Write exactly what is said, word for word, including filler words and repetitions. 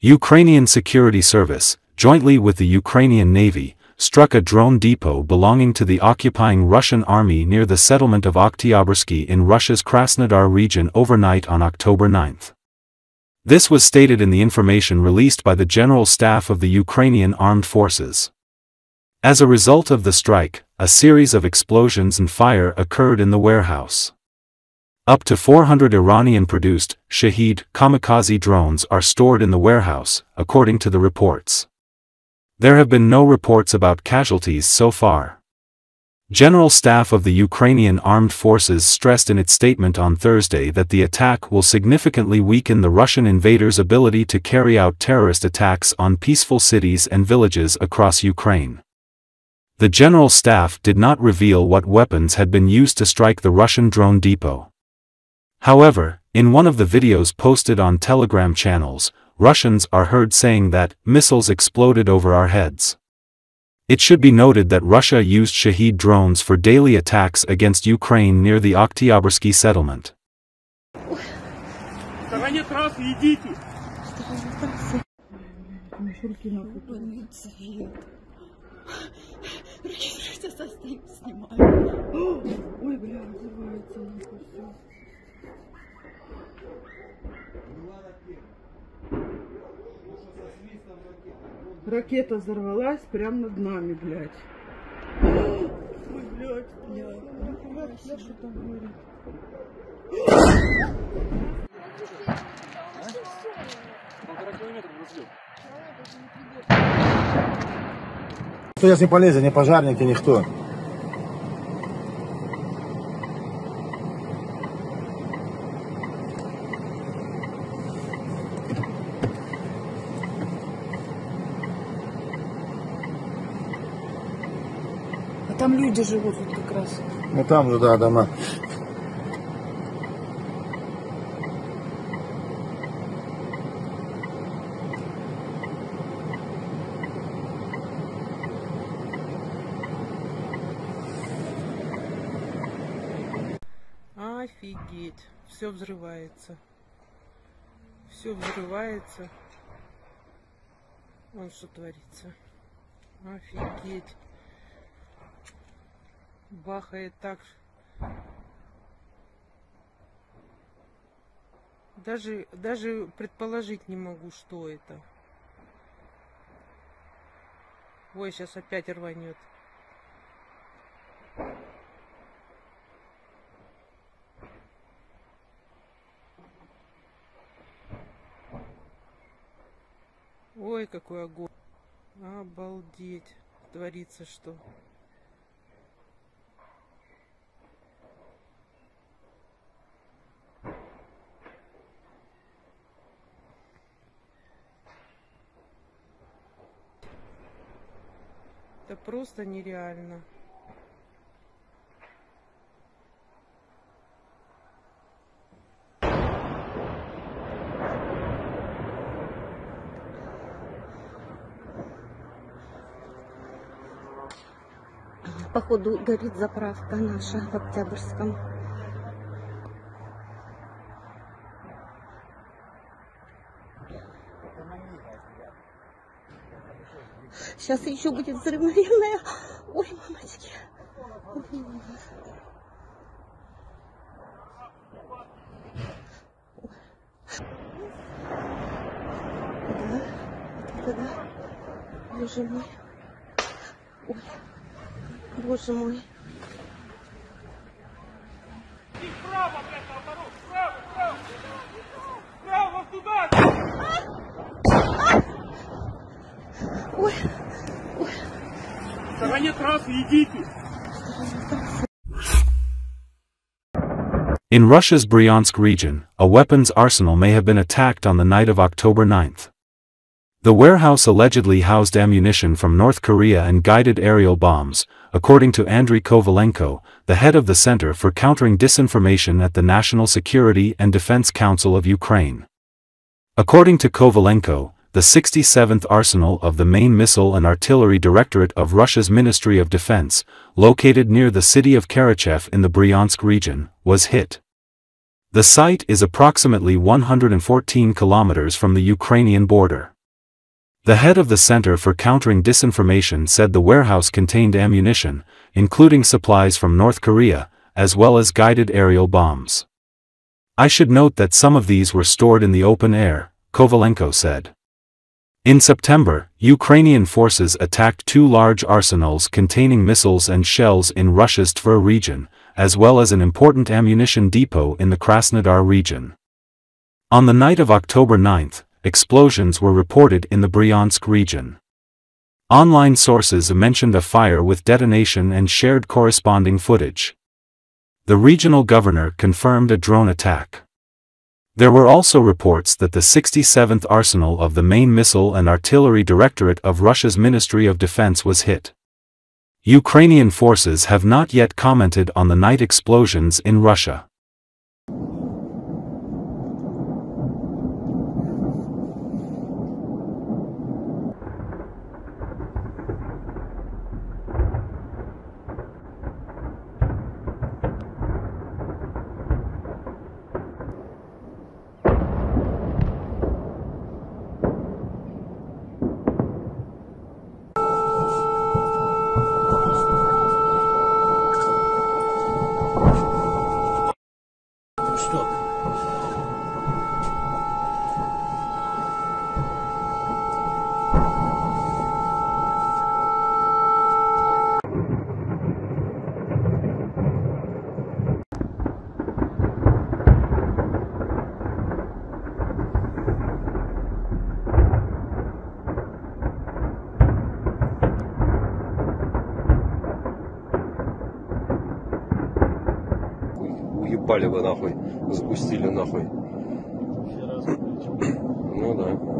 Ukrainian Security Service, jointly with the Ukrainian Navy, struck a drone depot belonging to the occupying Russian army near the settlement of Oktyabrsky in Russia's Krasnodar region overnight on October ninth. This was stated in the information released by the General Staff of the Ukrainian Armed Forces. As a result of the strike, a series of explosions and fire occurred in the warehouse. Up to four hundred Iranian-produced Shaheed kamikaze drones are stored in the warehouse, according to the reports. There have been no reports about casualties so far. General Staff of the Ukrainian Armed Forces stressed in its statement on Thursday that the attack will significantly weaken the Russian invaders' ability to carry out terrorist attacks on peaceful cities and villages across Ukraine. The General Staff did not reveal what weapons had been used to strike the Russian drone depot. However, in one of the videos posted on Telegram channels, Russians are heard saying that missiles exploded over our heads. It should be noted that Russia used Shahed drones for daily attacks against Ukraine near the Oktyabrsky settlement. Ракета взорвалась прямо над нами, блядь. Ой, блядь, блядь. Блядь, блядь, что там говорит? Полтора километра нас ждет. Кто сейчас не полезет, ни пожарники, никто. Там люди живут вот как раз. Ну там же, да, дома. Офигеть. Все взрывается. Все взрывается. Вон что творится. Офигеть. Бахает так. Даже, даже предположить не могу, что это. Ой, сейчас опять рванет. Ой, какой огонь. Обалдеть. Творится что. Это просто нереально. Походу горит заправка наша в Октябрьском. Сейчас еще будет взрыв, наверное. Ой, мамочки. Ой, да, вот это да. Боже мой. Ой, боже мой. Право, право, право. Право туда. Ой. In Russia's Bryansk region, a weapons arsenal may have been attacked on the night of October ninth. The warehouse allegedly housed ammunition from North Korea and guided aerial bombs, according to Andriy Kovalenko, the head of the Center for Countering Disinformation at the National Security and Defense Council of Ukraine. According to Kovalenko, the sixty-seventh Arsenal of the Main Missile and Artillery Directorate of Russia's Ministry of Defense, located near the city of Karachev in the Bryansk region, was hit. The site is approximately one hundred fourteen kilometers from the Ukrainian border. The head of the Center for Countering Disinformation said the warehouse contained ammunition, including supplies from North Korea, as well as guided aerial bombs. "I should note that some of these were stored in the open air," Kovalenko said. In September, Ukrainian forces attacked two large arsenals containing missiles and shells in Russia's Tver region, as well as an important ammunition depot in the Krasnodar region. On the night of October ninth, explosions were reported in the Bryansk region. Online sources mentioned a fire with detonation and shared corresponding footage. The regional governor confirmed a drone attack. There were also reports that the sixty-seventh Arsenal of the main Missile and Artillery Directorate of Russia's Ministry of Defense was hit. Ukrainian forces have not yet commented on the night explosions in Russia. Ебали вы нахуй, запустили нахуй. Ну да.